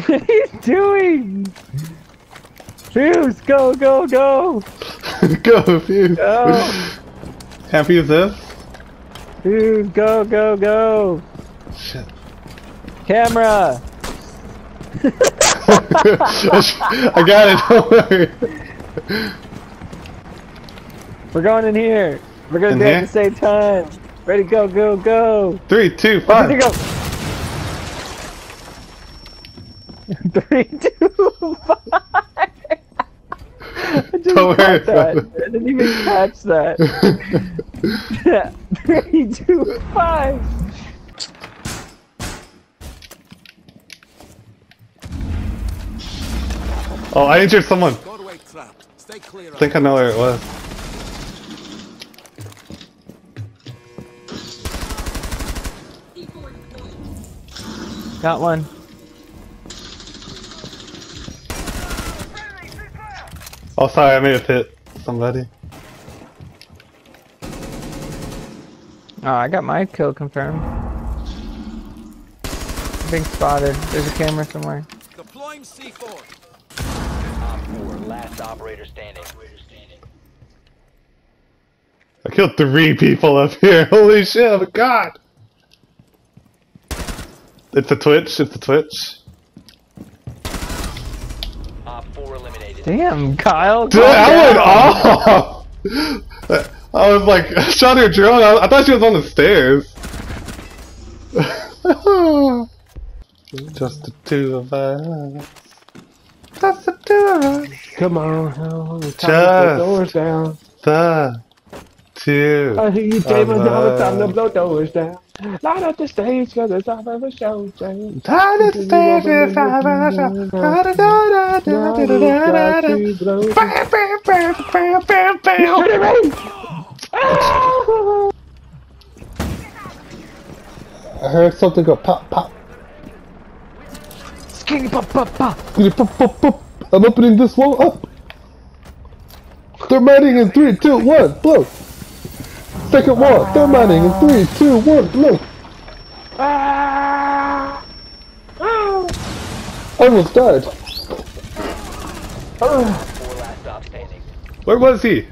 What are you doing? Fuse, go, go, go! Go, Fuse! Go. Can't Fuse this? Fuse, go, go, go! Shit. Camera! I got it, don't worry! We're going in here! We're gonna do it at the same time! Ready, go, go, go! 3, 2, 1! Ready, go! 3, 2, 5! I didn't even catch that. 3, 2, 5. Oh, I injured someone. I think I know where it was. Got one. Oh, sorry, I made a pit. Somebody. Oh, I got my kill confirmed. Being spotted. There's a camera somewhere. Deploying C4. Op 4, last operator standing. I killed 3 people up here. Holy shit! God. It's a twitch. It's a twitch. Op 4 eliminated. Damn, Kyle! Dude, I went off! I was like, I shot her drone, I thought she was on the stairs. Just the 2 of us. Just the 2 of us. Come on, how the time to blow doors down. The 2 I hear you demons all the time to blow doors down. Light up the stage cause it's off of a show, James. Light up the stage, it's off of a show. Bam, bam, bam, bam, bam, bam. Ready, ready. I heard something go pop, pop. Skinny pop, pop, pop. Skinny pop, pop, pop. I'm opening this wall up. They're mining in 3, 2, 1, blow. Second wall, they're mining in 3, 2, 1, blow. Almost died. Where was he?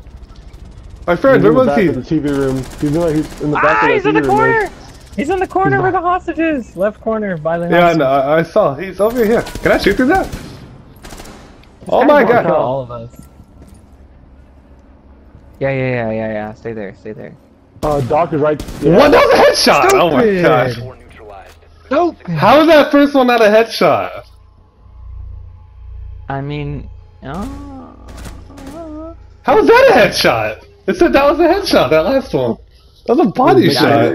My friend, where was he? In the TV room. He's in the back of the TV room. He's in the corner. Room. He's in the corner where the hostage is. Left corner by the. Yeah, no, I saw. He's over here. Can I shoot through that? Oh my God! All of us. Yeah. Stay there. Stay there. Doc is right there. What? That was a headshot! Stupid. Oh my gosh. Nope. How is that first one not a headshot? I mean... How is that a headshot? It said that was a headshot, that last one. That was a body shot.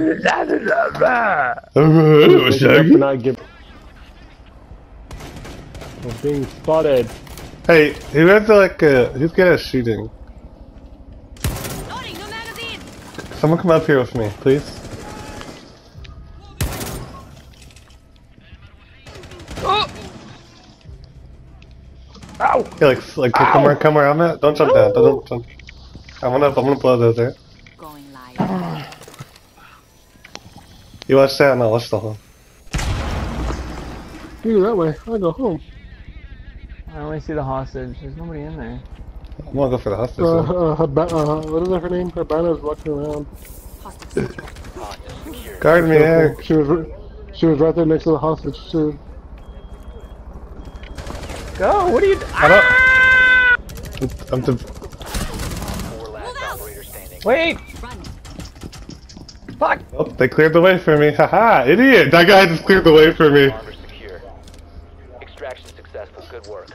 I'm being spotted. Hey, whoever like, who's good at shooting? Someone come up here with me, please. Oh! Ow! Yeah, like come where I'm at. Don't jump down. Don't jump. I'm gonna blow those there. You watch that, and I'll watch the hole. You go that way. I'll go home. I only see the hostage. There's nobody in there. I'm gonna go for the hostage. What is her name? Habana's walking around. Guard me, Eric. She was right there next to the hostage, too. Go, what are you doing? I'm wait! Fuck! Oh, they cleared the way for me. Haha, idiot! That guy just cleared the way for me. Extraction successful, good work.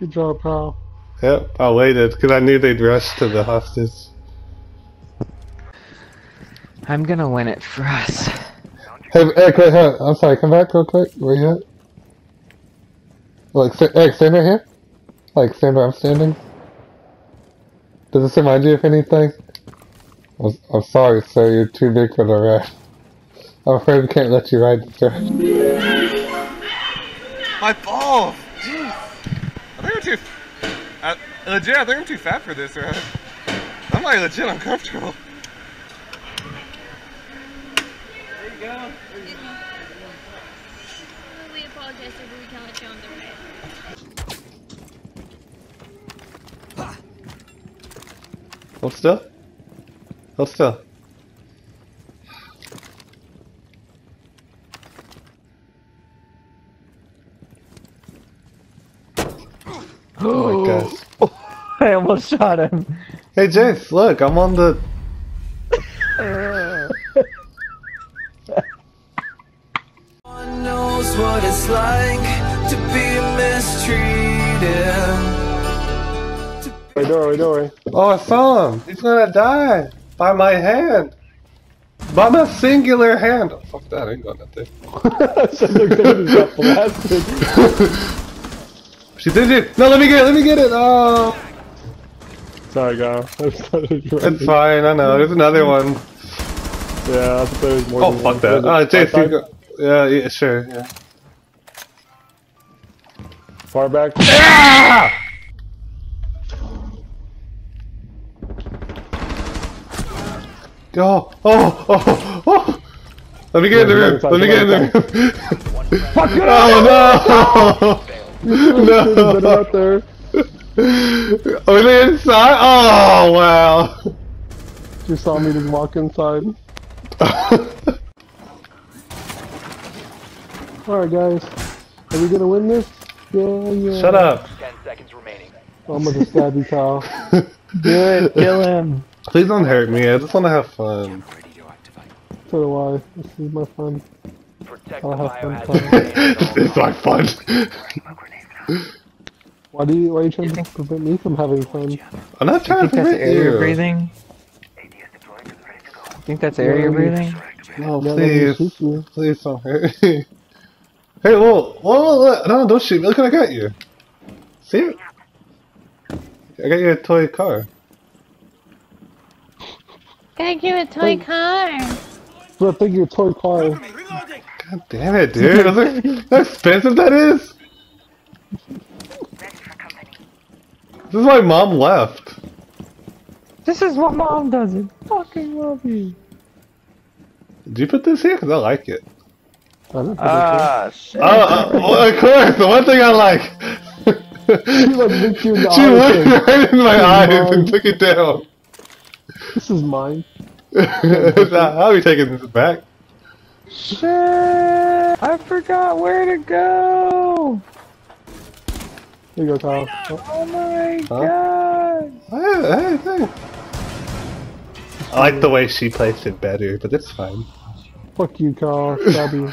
Good job, pal. Yep, I waited because I knew they'd rush to the hostage. I'm gonna win it for us. Hey, Eric, wait, hey, I'm sorry, come back real quick. Where you at? Like, Eric, stand right here? Like, stand where I'm standing? Does this remind you of anything? I'm sorry, sir, you're too big for the ride. I'm afraid we can't let you ride this ride. My ball! Legit, I think I'm too fat for this, right? I'm like legit uncomfortable. There you go. We apologize. protesters, but we can't let you on the rail. Hold still. Hold still. Oh my gosh. Oh, I almost shot him. Hey Jace, look, I'm on the... One knows what it's like to be mistreated. Wait, don't worry, don't worry. Oh, I saw him. He's gonna die. By my hand. By my singular hand. Oh, fuck that, I ain't got nothing. So they're gonna get blasted. She did it! No, let me get it! Oh! Sorry, guy. It's fine, I know. There's another one. Yeah, I thought there was more. Oh, fuck that. Oh, JC, go. Yeah, sure. Yeah. Far back. Ah! Oh! Let me get in the room! Fuck it! Oh, no! No! Out there. Are they inside? Oh, wow! You saw me just walk inside. Alright, guys. Are we gonna win this? Yeah. Shut up! 10 seconds remaining. I'm gonna stab you, Kyle. Do it! Kill him! Please don't hurt me. I just wanna have fun. So do I. This is my fun. It's my fun. Why are you trying to prevent me from having fun? I'm not trying to prevent you. Air breathing? I think that's air breathing? No, please. Please don't hurt me. Hey, whoa, no, don't shoot me. Look what I got you. See? I got you a toy car. Got you a toy car. Look, I got you a toy car. God damn it, dude. How expensive that is? This is why mom left. This is what mom doesn't fucking love you. Did you put this here? Because I like it. Ah, shit. Of course, the one thing I like. She looked right in my eyes and took it down. This is mine. I'll be taking this back. Shit! I forgot where to go! Here you go, Kyle. Oh my god! Hey. I like the way she placed it better, but it's fine. Fuck you, Kyle. Stab you.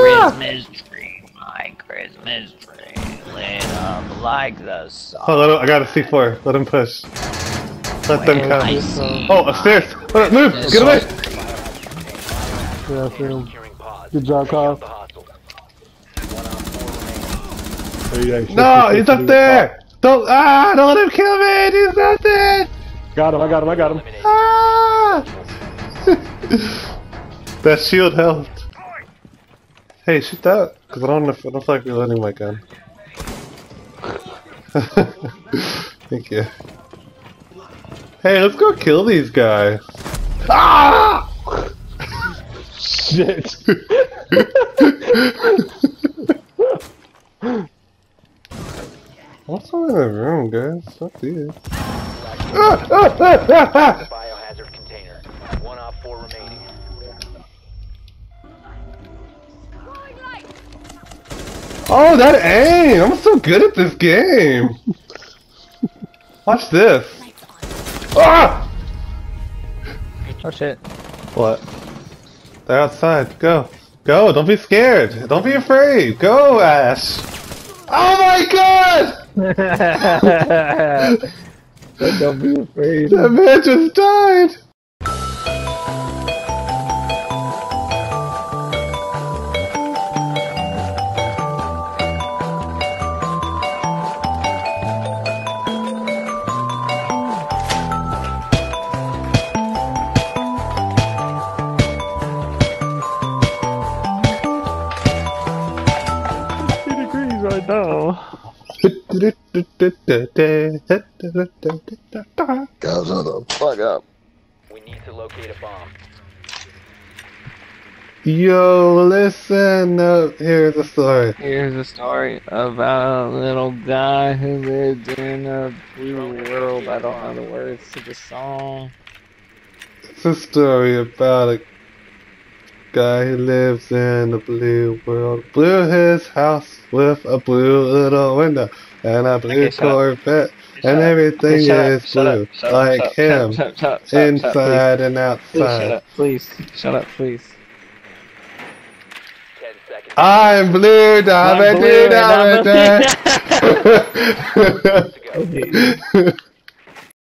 Christmas tree, my Christmas tree, lit up like the sun. Oh, I got a C4. Let him push. Let them come. Oh, upstairs! Move! Get away! Yeah, I see him. Good job, Kyle. No! He's up there! Don't let him kill me! He's not there! I got him. Ah! That shield helped. Hey, shoot that. Because I don't feel like reloading my gun. Thank you. Hey, let's go kill these guys. Ah! Shit. What's all in the room, guys? Fuck these. Biohazard container. 1 off 4 remaining. Oh, that aim! I'm so good at this game. Watch this. Ah! Oh shit. What? They're outside. Go. Go. Don't be scared. Don't be afraid. Go, Ash. Oh my god! Don't be afraid. That man just died. Guys, shut the fuck up. We need to locate a bomb. Yo, listen up. Here's a story. Here's a story about a little guy who lived in a blue world. I don't know the words to the song. It's a story about a guy who lives in a blue world. Blew his house with a blue little window and a blue Corvette. And everything is blue, like him, inside and outside. Shut up, please. Shut up, please. I'm blue, diamond, blue, diamond.